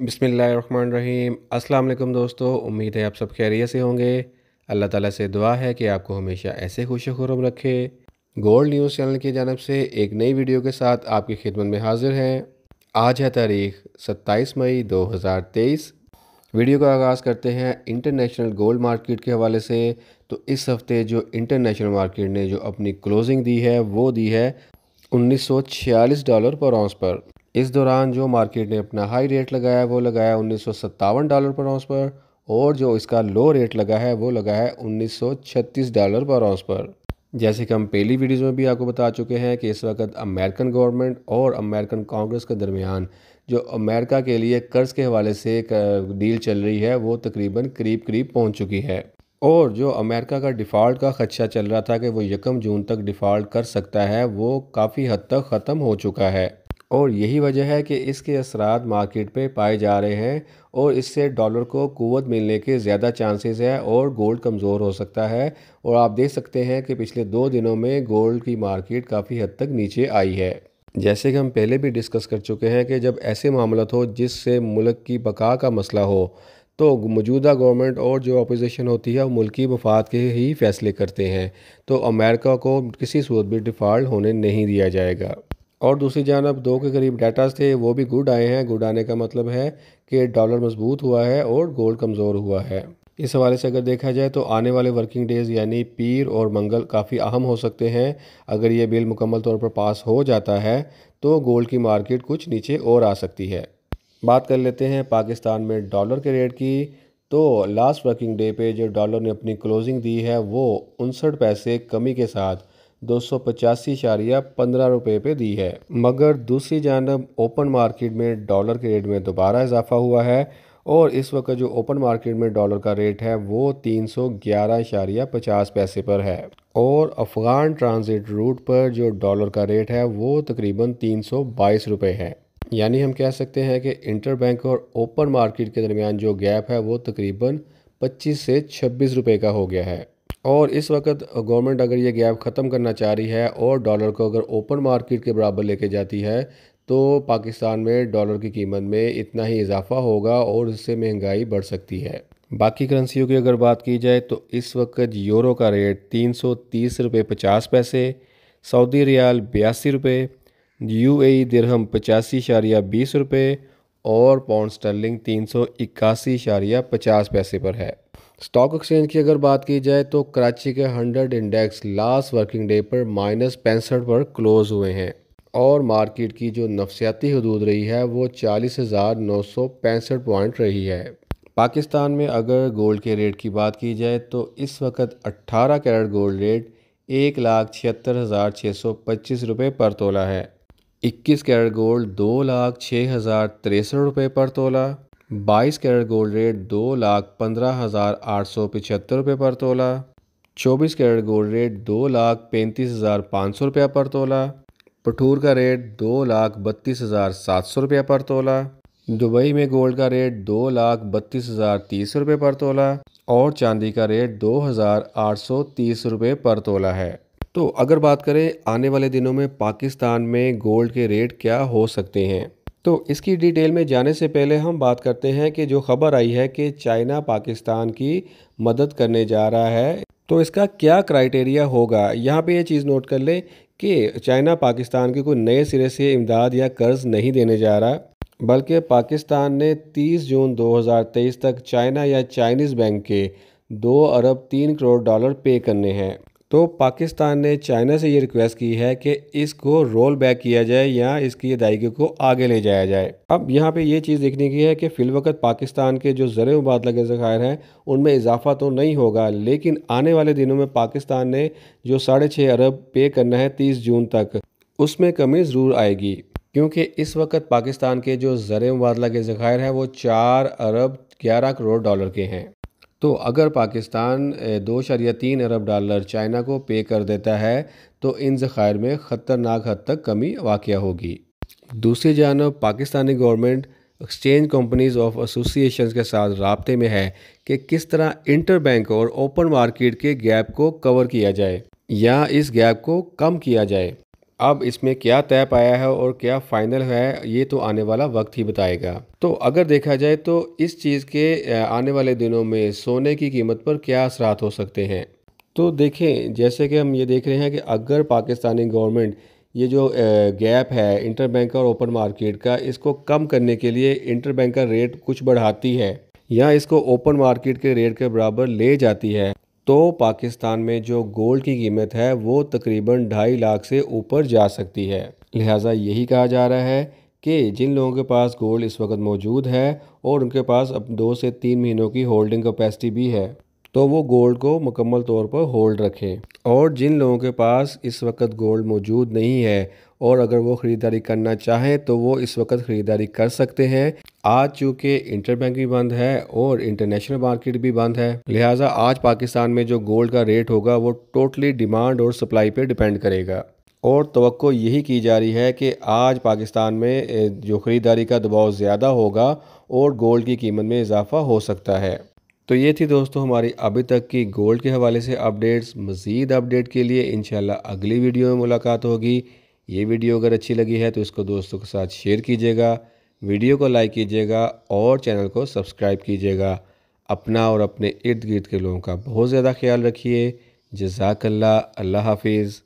बिस्मिल्लाहिर्रहमानिर्रहीम। अस्सलाम वालेकुम दोस्तों, उम्मीद है आप सब खैरियत से होंगे। अल्लाह ताला से दुआ है कि आपको हमेशा ऐसे खुशखुरम रखे। गोल्ड न्यूज़ चैनल की जानब से एक नई वीडियो के साथ आपकी खिदमत में हाजिर हैं। आज है तारीख 27 मई 2023। वीडियो का आगाज़ करते हैं इंटरनेशनल गोल्ड मार्केट के हवाले से। तो इस हफ़्ते जो इंटरनेशनल मार्केट ने जो अपनी क्लोजिंग दी है वो दी है $1946 पर औंस पर। इस दौरान जो मार्केट ने अपना हाई रेट लगाया वो लगाया $1957 पर औंस पर, और जो इसका लो रेट लगा है वो लगा है $1936 पर औंस पर। जैसे कि हम पहली वीडियोज़ में भी आपको बता चुके हैं कि इस वक्त अमेरिकन गवर्नमेंट और अमेरिकन कांग्रेस के दरमियान जो अमेरिका के लिए कर्ज के हवाले से एक डील चल रही है वो तकरीबन करीब पहुँच चुकी है। और जो अमेरिका का डिफ़ॉल्ट का खदशा चल रहा था कि वो 1 जून तक डिफ़ॉल्ट कर सकता है, वो काफ़ी हद तक ख़त्म हो चुका है। और यही वजह है कि इसके असरात मार्केट पे पाए जा रहे हैं, और इससे डॉलर को कुव्वत मिलने के ज़्यादा चांसेस है और गोल्ड कमज़ोर हो सकता है। और आप देख सकते हैं कि पिछले 2 दिनों में गोल्ड की मार्केट काफ़ी हद तक नीचे आई है। जैसे कि हम पहले भी डिस्कस कर चुके हैं कि जब ऐसे मामला हो जिससे मुल्क की बका का मसला हो तो मौजूदा गवर्नमेंट और जो अपोजिशन होती है वो मुल्की मफाद के ही फैसले करते हैं। तो अमेरिका को किसी सूरत भी डिफ़ॉल्ट होने नहीं दिया जाएगा। और दूसरी जानब 2 के करीब डाटास थे, वो भी गुड आए हैं। गुड आने का मतलब है कि डॉलर मजबूत हुआ है और गोल्ड कमज़ोर हुआ है। इस हवाले से अगर देखा जाए तो आने वाले वर्किंग डेज़ यानी पीर और मंगल काफ़ी अहम हो सकते हैं। अगर ये बिल मुकम्मल तौर पर पास हो जाता है तो गोल्ड की मार्केट कुछ नीचे और आ सकती है। बात कर लेते हैं पाकिस्तान में डॉलर के रेट की। तो लास्ट वर्किंग डे पे जो डॉलर ने अपनी क्लोजिंग दी है वो 59 पैसे कमी के साथ 285.15 रुपये पे दी है। मगर दूसरी जानब ओपन मार्केट में डॉलर के रेट में दोबारा इजाफा हुआ है, और इस वक्त जो ओपन मार्केट में डॉलर का रेट है वो 311.50 पैसे पर है। और अफ़गान ट्रांज़िट रूट पर जो डॉलर का रेट है वो तकरीबन 322 रुपये है। यानी हम कह सकते हैं कि इंटर बैंक और ओपन मार्केट के दरमियान जो गैप है वो तकरीबन 25 से 26 रुपये का हो गया है। और इस वक्त गवर्नमेंट अगर ये गैप ख़त्म करना चाह रही है और डॉलर को अगर ओपन मार्केट के बराबर लेके जाती है तो पाकिस्तान में डॉलर की कीमत में इतना ही इजाफा होगा और इससे महंगाई बढ़ सकती है। बाकी करेंसियों की अगर बात की जाए तो इस वक्त यूरो का रेट 330.50 रुपये, सऊदी रियाल 82 रुपये, UAE दिरहम 85.20 रुपये और पाउंड स्टर्लिंग 381.50 पैसे पर है। स्टॉक एक्सचेंज की अगर बात की जाए तो कराची के 100 इंडेक्स लास्ट वर्किंग डे पर -65 पर क्लोज़ हुए हैं, और मार्केट की जो नफसियाती हदूद रही है वो 40,965 पॉइंट रही है। पाकिस्तान में अगर गोल्ड के रेट की बात की जाए तो इस वक्त 18 कैरेट गोल्ड रेट 1,76,625 रुपये पर तोला है, 21 कैरेट गोल्ड 2,06,063 रुपये पर तोला, 22 कैरेट गोल्ड रेट 2,15,875 रुपये पर तोला, 24 कैरेट गोल्ड रेट 2,35,500 रुपये पर तोला, पठूर का रेट 2,32,700 रुपये पर तोला, दुबई में गोल्ड का रेट 2,32,030 रुपये पर तोला और चांदी का रेट 2,830 रुपये पर तोला है। तो अगर बात करें आने वाले दिनों में पाकिस्तान में गोल्ड के रेट क्या हो सकते हैं, तो इसकी डिटेल में जाने से पहले हम बात करते हैं कि जो ख़बर आई है कि चाइना पाकिस्तान की मदद करने जा रहा है तो इसका क्या क्राइटेरिया होगा। यहाँ पे ये चीज़ नोट कर लें कि चाइना पाकिस्तान की कोई नए सिरे से इमदाद या कर्ज़ नहीं देने जा रहा, बल्कि पाकिस्तान ने 30 जून 2023 तक चाइना या चाइनीज़ बैंक के $2.3 अरब पे करने हैं। तो पाकिस्तान ने चाइना से ये रिक्वेस्ट की है कि इसको रोल बैक किया जाए या इसकी अदायगी को आगे ले जाया जाए। अब यहाँ पे ये चीज़ देखने की है कि फ़िलवक़्त पाकिस्तान के जो ज़र मुबादला के ज़खायर हैं उनमें इजाफा तो नहीं होगा, लेकिन आने वाले दिनों में पाकिस्तान ने जो 6.5 अरब पे करना है 30 जून तक, उसमें कमी ज़रूर आएगी, क्योंकि इस वक्त पाकिस्तान के जो ज़र मुबादला के ज़खायर हैं वो $4.11 अरब के हैं। तो अगर पाकिस्तान 2.3 अरब डॉलर चाइना को पे कर देता है तो इन ज़खायर में ख़तरनाक हद तक कमी वाक़या होगी। दूसरी जानब Pakistani government exchange companies of association के साथ राब्ते में है कि किस तरह इंटर बैंक और ओपन मार्केट के गैप को कवर किया जाए या इस गैप को कम किया जाए। अब इसमें क्या तय पाया है और क्या फाइनल है ये तो आने वाला वक्त ही बताएगा। तो अगर देखा जाए तो इस चीज़ के आने वाले दिनों में सोने की कीमत पर क्या असरात हो सकते हैं। तो देखें, जैसे कि हम ये देख रहे हैं कि अगर पाकिस्तानी गवर्नमेंट ये जो गैप है इंटरबैंक और ओपन मार्केट का, इसको कम करने के लिए इंटरबैंक का रेट कुछ बढ़ाती है या इसको ओपन मार्केट के रेट के बराबर ले जाती है, तो पाकिस्तान में जो गोल्ड की कीमत है वो तकरीबन 2.5 लाख से ऊपर जा सकती है। लिहाजा यही कहा जा रहा है कि जिन लोगों के पास गोल्ड इस वक्त मौजूद है और उनके पास अब 2 से 3 महीनों की होल्डिंग कैपेसिटी भी है, तो वो गोल्ड को मुकम्मल तौर पर होल्ड रखें। और जिन लोगों के पास इस वक्त गोल्ड मौजूद नहीं है और अगर वो ख़रीदारी करना चाहें तो वो इस वक्त ख़रीदारी कर सकते हैं। आज चूँकि इंटरबैंक भी बंद है और इंटरनेशनल मार्केट भी बंद है, लिहाजा आज पाकिस्तान में जो गोल्ड का रेट होगा वो टोटली डिमांड और सप्लाई पर डिपेंड करेगा। और तवक्को यही की जा रही है कि आज पाकिस्तान में जो ख़रीदारी का दबाव ज़्यादा होगा और गोल्ड की कीमत में इजाफा हो सकता है। तो ये थी दोस्तों हमारी अभी तक की गोल्ड के हवाले से अपडेट्स। मज़ीद अपडेट के लिए इंशाल्लाह अगली वीडियो में मुलाकात होगी। ये वीडियो अगर अच्छी लगी है तो इसको दोस्तों के साथ शेयर कीजिएगा, वीडियो को लाइक कीजिएगा और चैनल को सब्सक्राइब कीजिएगा। अपना और अपने इर्द गिर्द के लोगों का बहुत ज़्यादा ख्याल रखिए। जज़ाकल्लाह, अल्लाह हाफिज़।